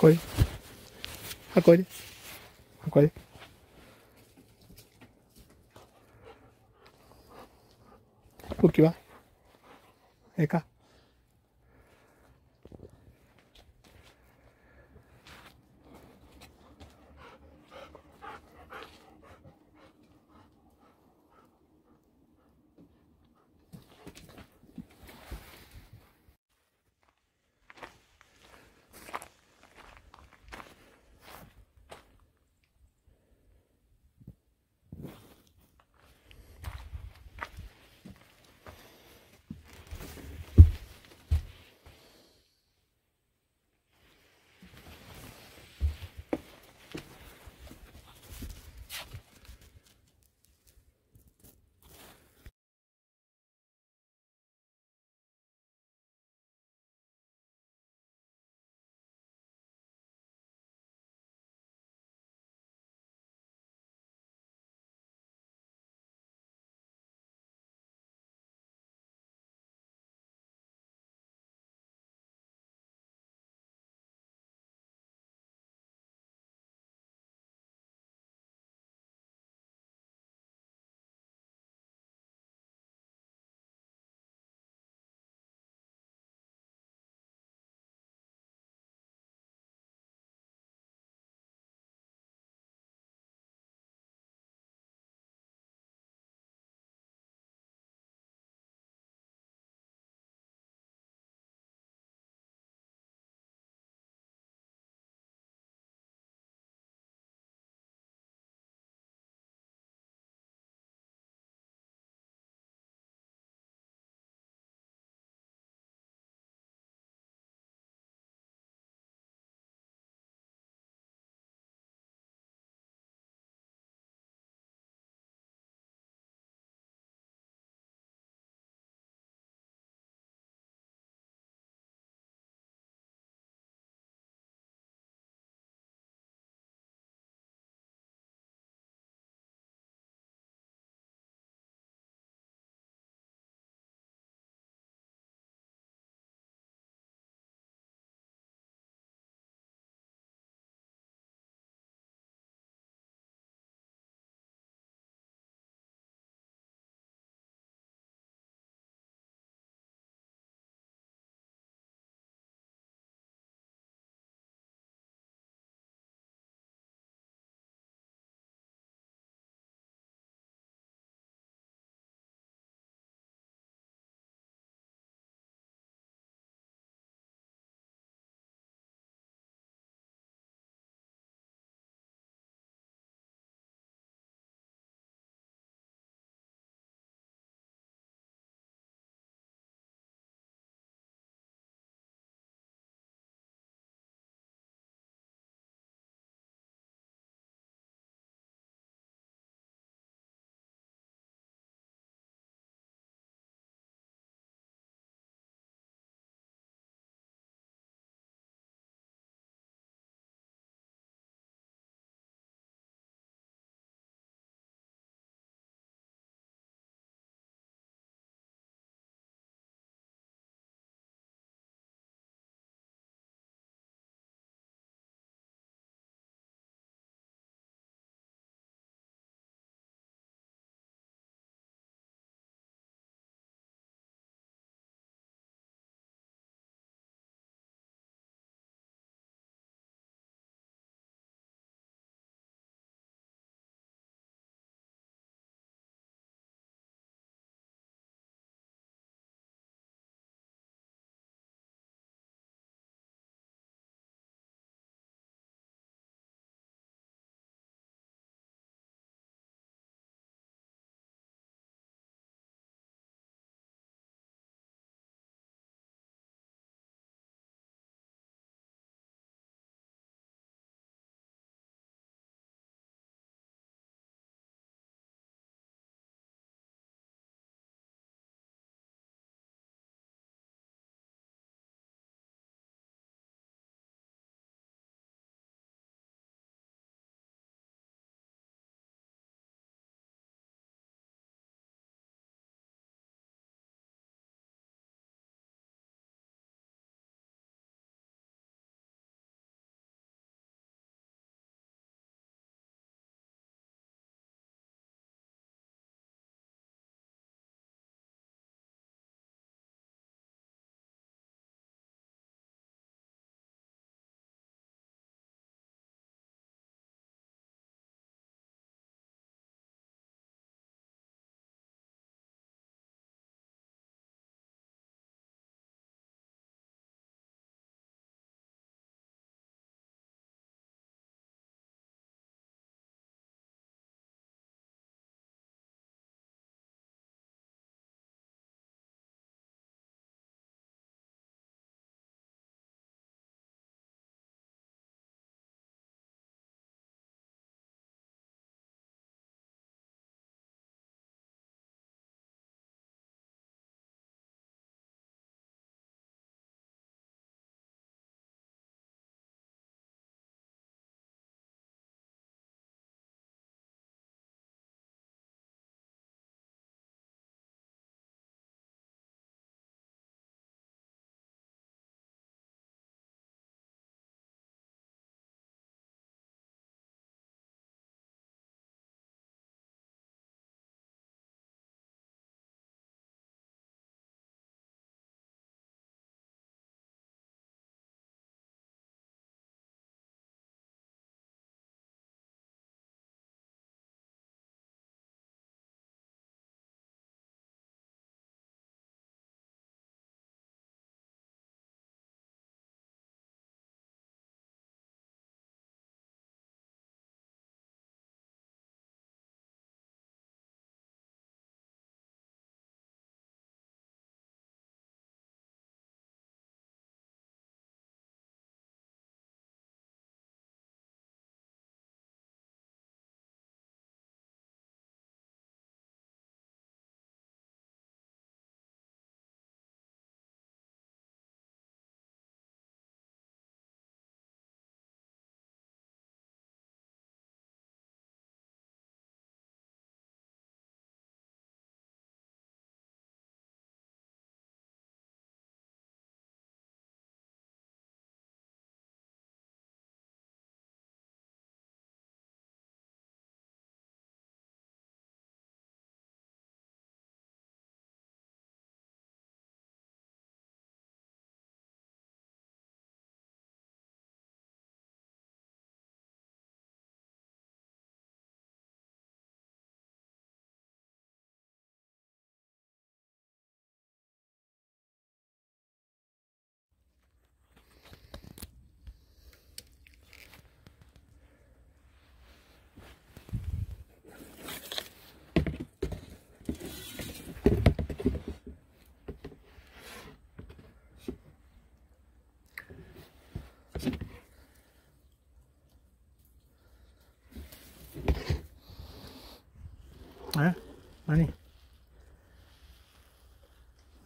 運いで運いで運いで動きはええか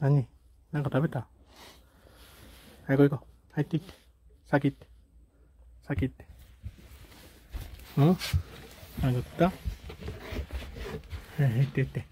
何？なんか食べた？はい、行こう行こう。入っていって。先行って。先行って。うん？何食った？はい、入っていって。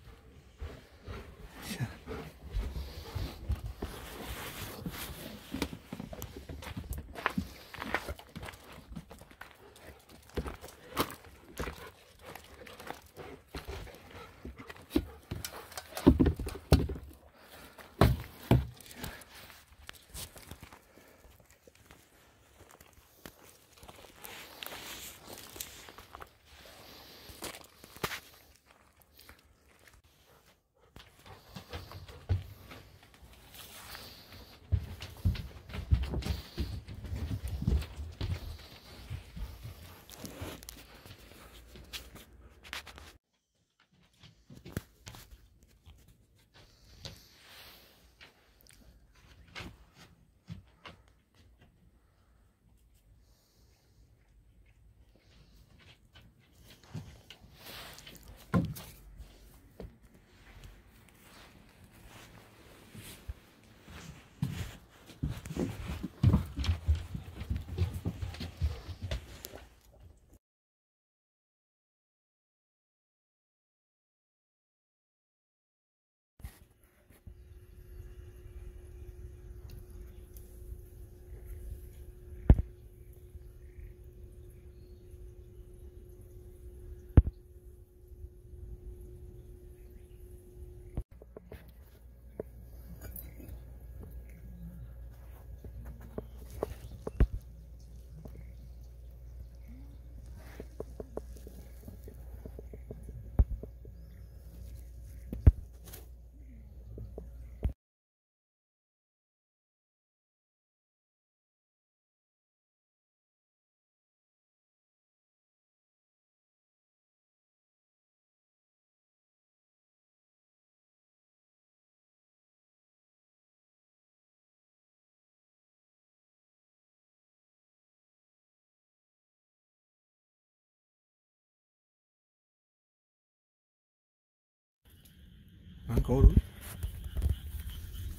なんかおる？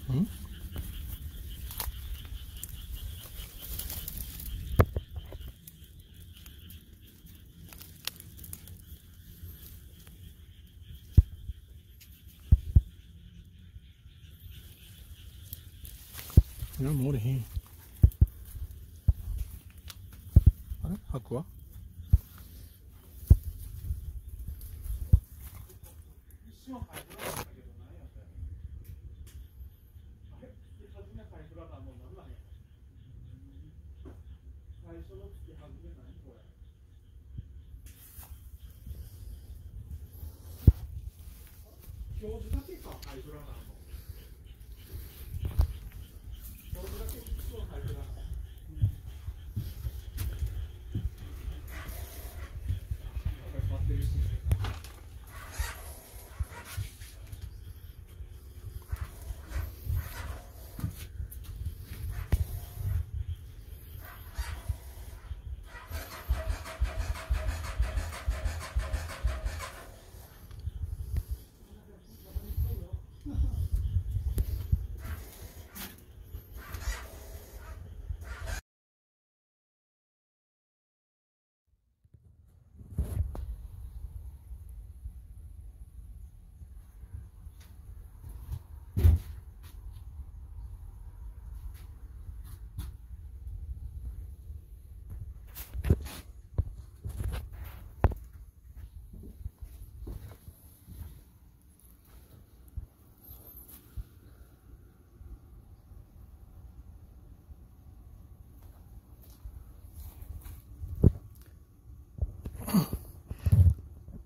うん？なんもおれへん。あれ？箱は？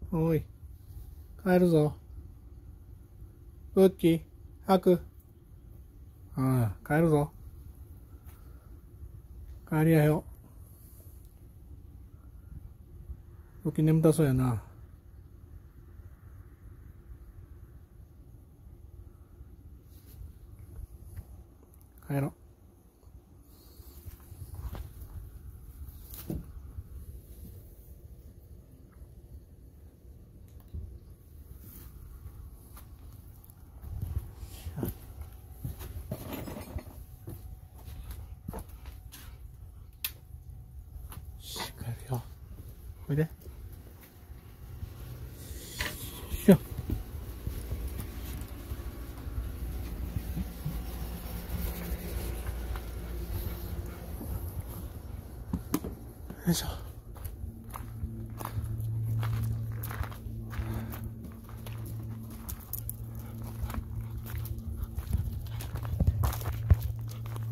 おい、帰るぞ。ウッキー、ハク。ああ、帰るぞ。帰りやよ。ウッキー眠たそうやな。帰ろ。おいで。いや。よいしょ。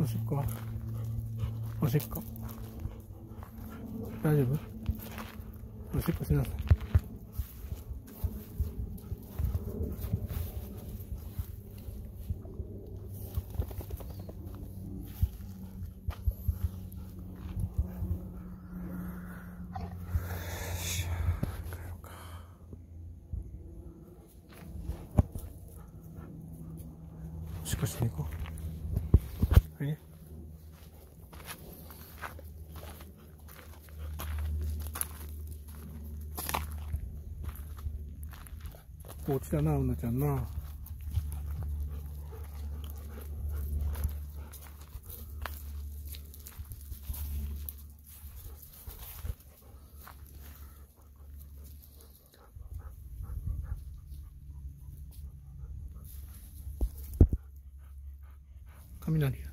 おしっこはおしっこ大丈夫？おしっこしなさい。おしっこしていこう。はい。ここ落ちたな、うなちゃんな。雷や。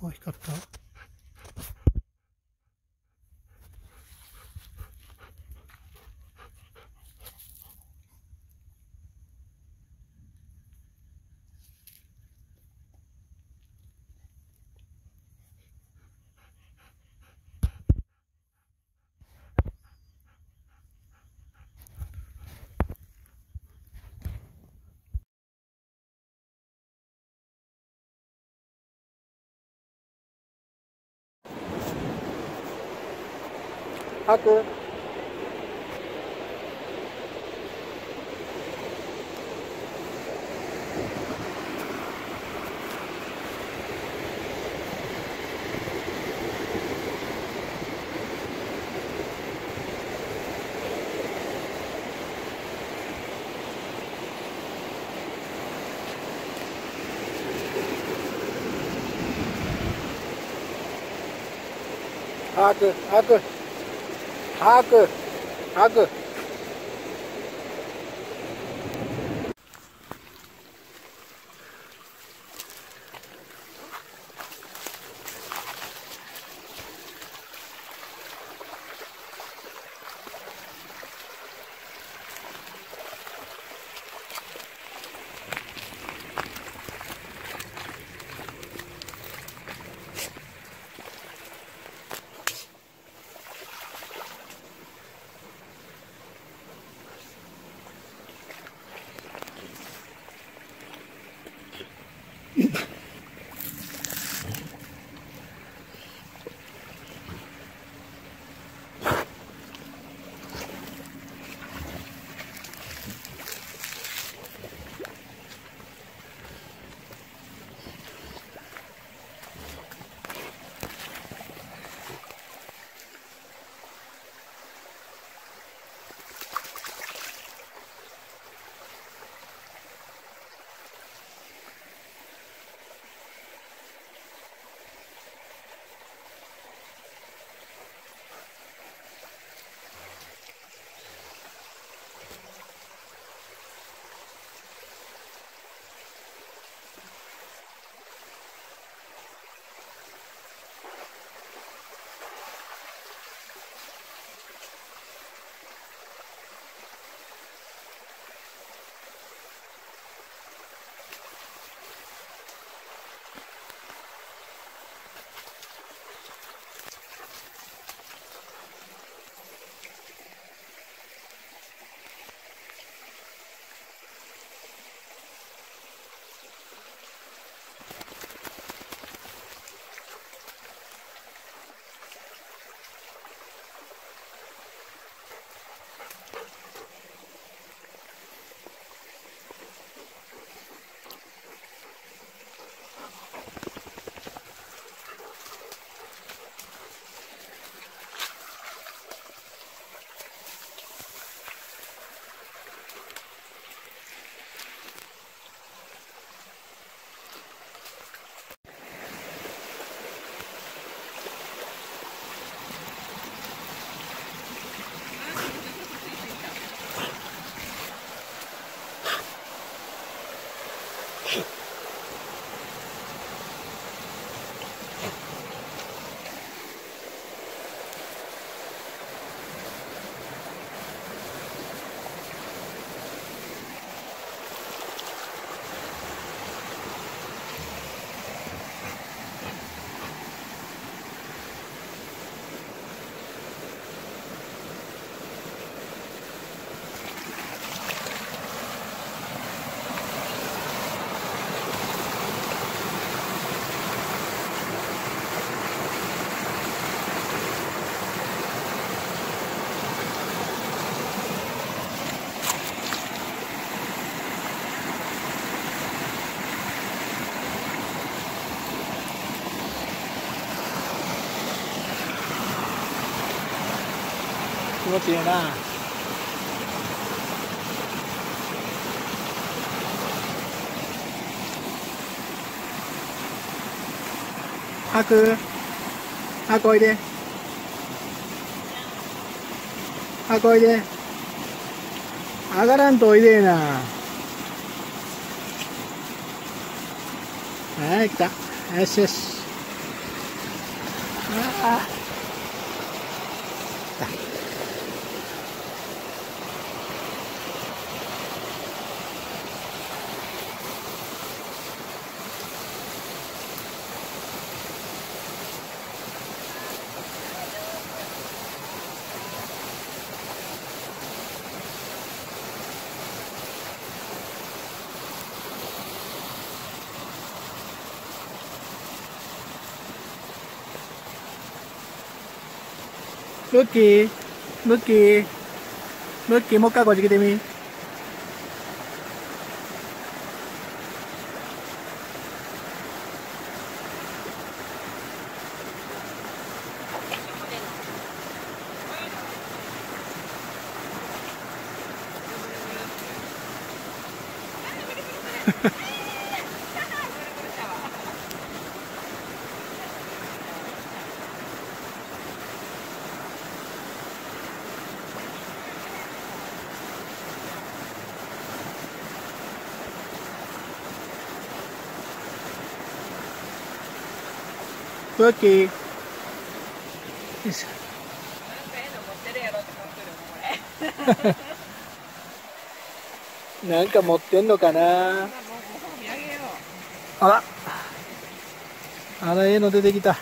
あ、光った。ハクハクハクハクハク気持ちいいな。ハク、ハクおいで。ハクおいで。上がらんとおいでえな。はい、来た。よしよし。ああ。来た。ムッキー、ムッキー、ムッキー、もう一回こっち来てみ。ブッキー。よいしょ。なんか持ってんのかな。あら。あら、ええの出てきた。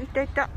いたいた。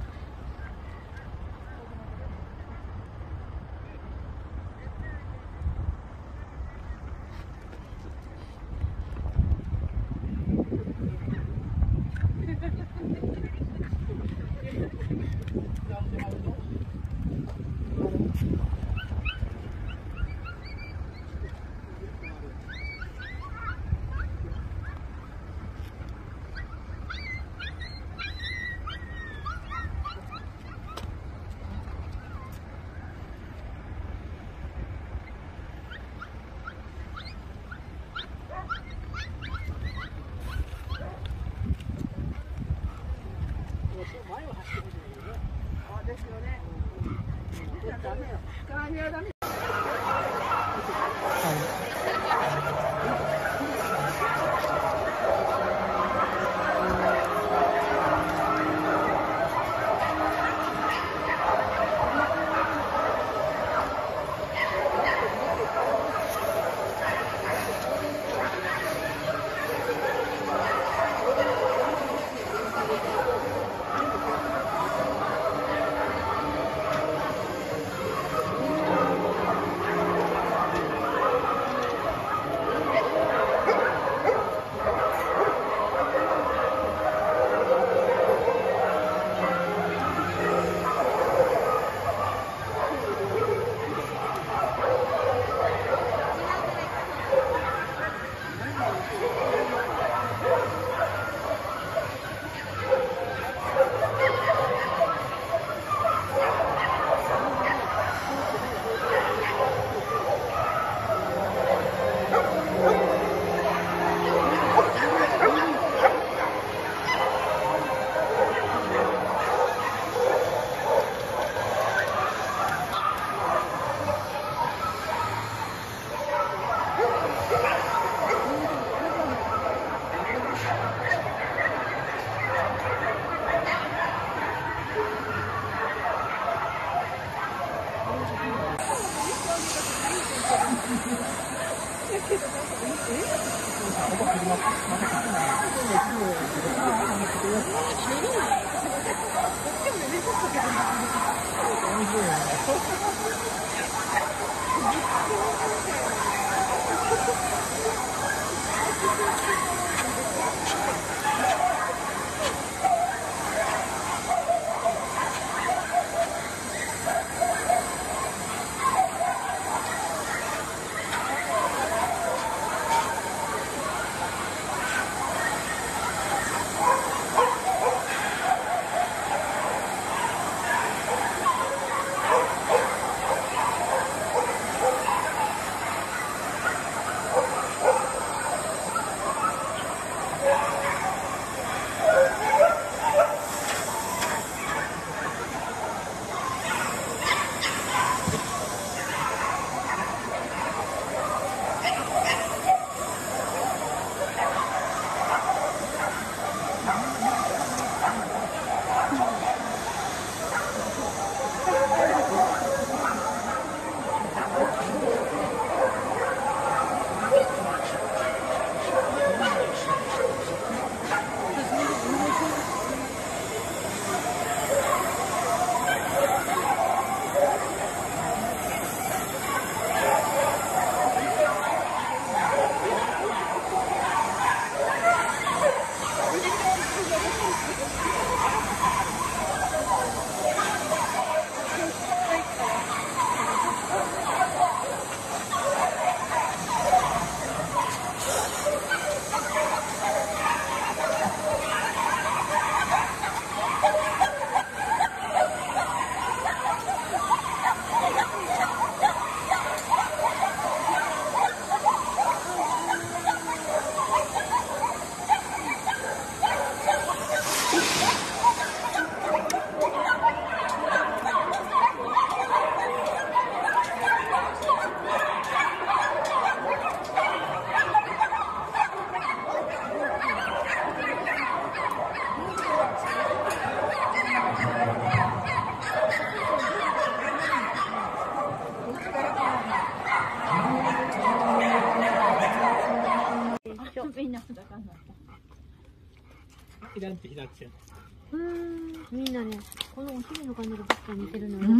みんなね、このお姫の感じが僕ちゃん似てるのよ。似てるん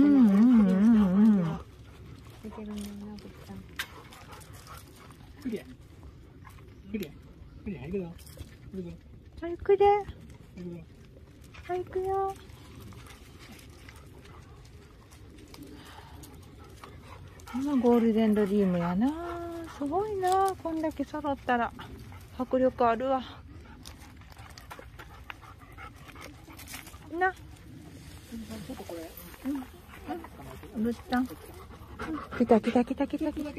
だよな、僕ちゃん。クリア。クリア。クリア、行くぞ。行くぞ。行くで。行くよ。このゴールデンドリームやな。すごいな、こんだけ揃ったら。迫力あるわ。な、ぶっちゃん、来た来た来た来た来た。